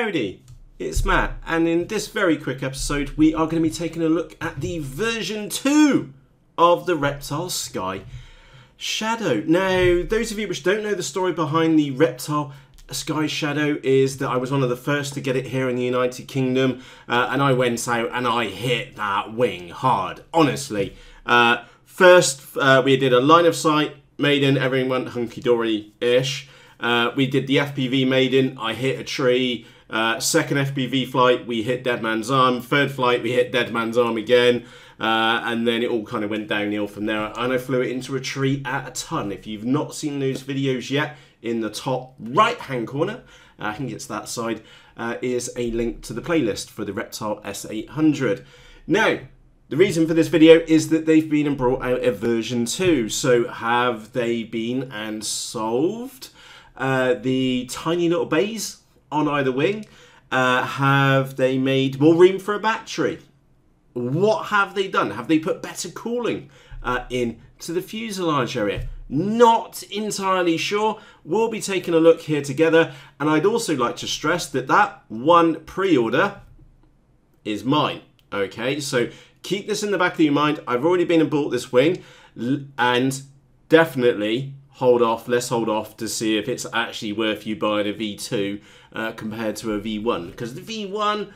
Howdy, it's Matt, and in this very quick episode we are going to be taking a look at the version 2 of the Reptile Sky Shadow. Now, those of you which don't know the story behind the Reptile Sky Shadow is that I was one of the first to get it here in the United Kingdom, and I went out and I hit that wing hard, honestly. First, we did a line of sight, maiden, everything went hunky-dory-ish. We did the FPV maiden, I hit a tree. Second FPV flight, we hit dead man's arm. Third flight, we hit dead man's arm again. And then it all kind of went downhill from there. And I flew it into a tree at a ton. If you've not seen those videos yet, in the top right-hand corner, I think it's that side, is a link to the playlist for the Reptile S800. Now, the reason for this video is that they've been and brought out a version 2. So have they been and solved the tiny little bays on either wing? Have they made more room for a battery? What have they done? Have they put better cooling into the fuselage area? Not entirely sure. We'll be taking a look here together, and I'd also like to stress that that one pre-order is mine. Okay, so keep this in the back of your mind. I've already been and bought this wing, and definitely hold off, let's hold off to see if it's actually worth you buying a V2 compared to a V1. Because the V1,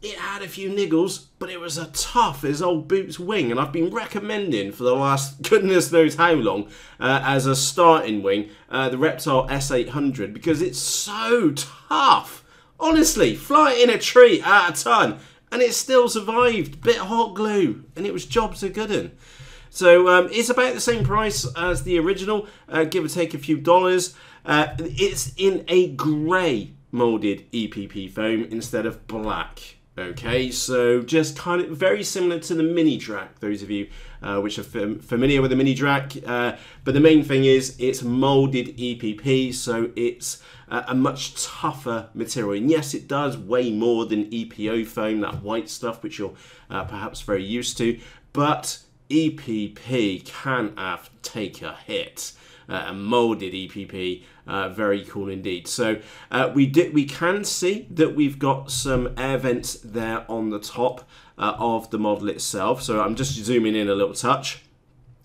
it had a few niggles, but it was a tough as old boots wing. And I've been recommending for the last goodness knows how long as a starting wing, the Reptile S800, because it's so tough. Honestly, fly it in a tree at a ton, and it still survived. Bit hot glue, and it was jobs are good in. So it's about the same price as the original, give or take a few dollars. It's in a grey moulded EPP foam instead of black. Okay, so just kind of very similar to the mini drac, those of you which are familiar with the mini drac. But the main thing is it's moulded EPP, so it's a much tougher material. And yes, it does weigh more than EPO foam, that white stuff which you're perhaps very used to, but EPP can have take a hit. A molded EPP, very cool indeed. So we can see that we've got some air vents there on the top of the model itself. So I'm just zooming in a little touch.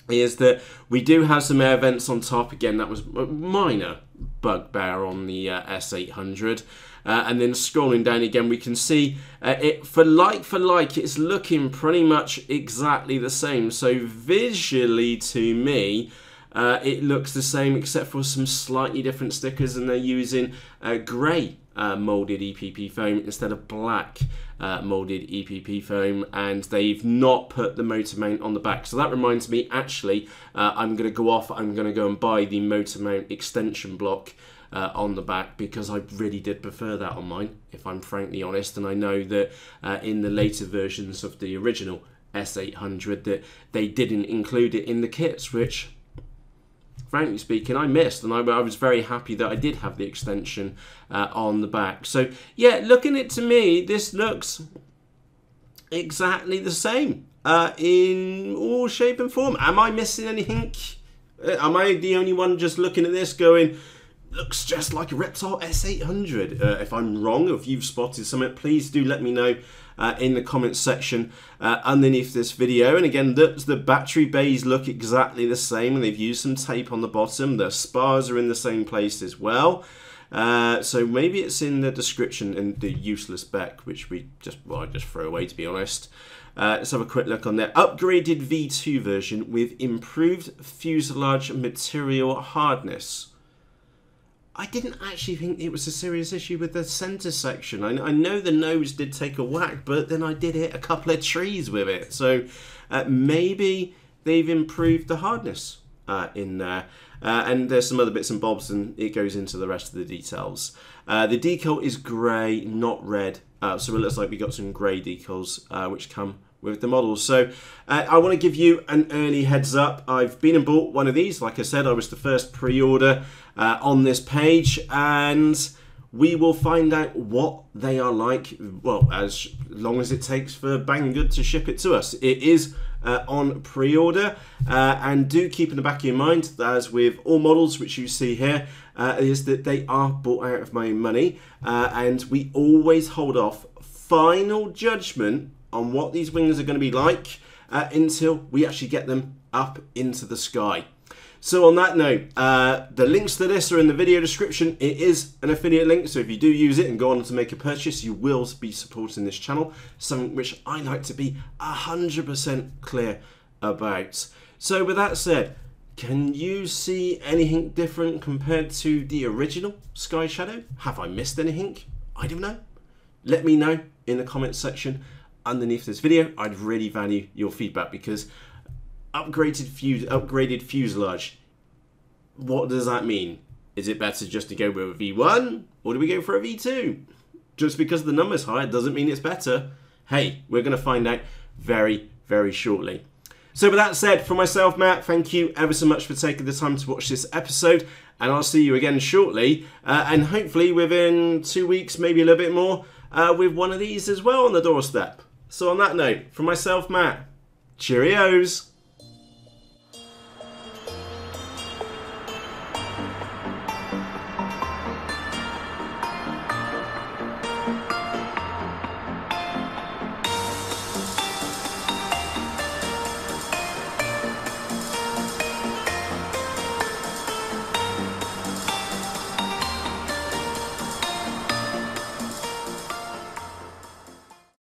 Is that we do have some air vents on top. Again, that was a minor bugbear on the S800. And then scrolling down again, we can see it for like, it's looking pretty much exactly the same. So visually to me, it looks the same except for some slightly different stickers, and they're using grey moulded EPP foam instead of black moulded EPP foam, and they've not put the motor mount on the back. So that reminds me, actually, I'm going to go off, I'm going to go and buy the motor mount extension block on the back, because I really did prefer that on mine, if I'm frankly honest. And I know that in the later versions of the original S800 that they didn't include it in the kits, which frankly speaking, I missed, and I was very happy that I did have the extension on the back. So yeah, looking at it to me, this looks exactly the same in all shape and form. Am I missing anything? Am I the only one just looking at this going, looks just like a Reptile S800? If I'm wrong, if you've spotted something, please do let me know in the comments section underneath this video. And again, the battery bays look exactly the same, and they've used some tape on the bottom. The spars are in the same place as well. So maybe it's in the description and the useless spec, which I just throw away, to be honest. Let's have a quick look on there. Upgraded V2 version with improved fuselage material hardness. I didn't actually think it was a serious issue with the centre section. I know the nose did take a whack, but then I did hit a couple of trees with it. So maybe they've improved the hardness in there. And there's some other bits and bobs, and it goes into the rest of the details. The decal is grey, not red. So it looks like we got some grey decals, which come with the models. So I want to give you an early heads up. I've been and bought one of these. Like I said, I was the first pre-order on this page, and we will find out what they are like, well, as long as it takes for Banggood to ship it to us. It is on pre-order, and do keep in the back of your mind, as with all models which you see here, is that they are bought out of my own money, and we always hold off final judgment on what these wings are going to be like until we actually get them up into the sky. So on that note, the links to this are in the video description. It is an affiliate link, so if you do use it and go on to make a purchase, you will be supporting this channel, something which I like to be 100% clear about. So with that said, can you see anything different compared to the original Sky Shadow? Have I missed anything? I don't know. Let me know in the comments section underneath this video. I'd really value your feedback, because upgraded fuselage, what does that mean? Is it better just to go with a V1, or do we go for a V2? Just because the number's higher doesn't mean it's better. Hey, we're going to find out very, very shortly. So with that said, for myself, Matt, thank you ever so much for taking the time to watch this episode, and I'll see you again shortly, and hopefully within 2 weeks, maybe a little bit more, with one of these as well on the doorstep. So on that note, for myself, Matt, cheerios.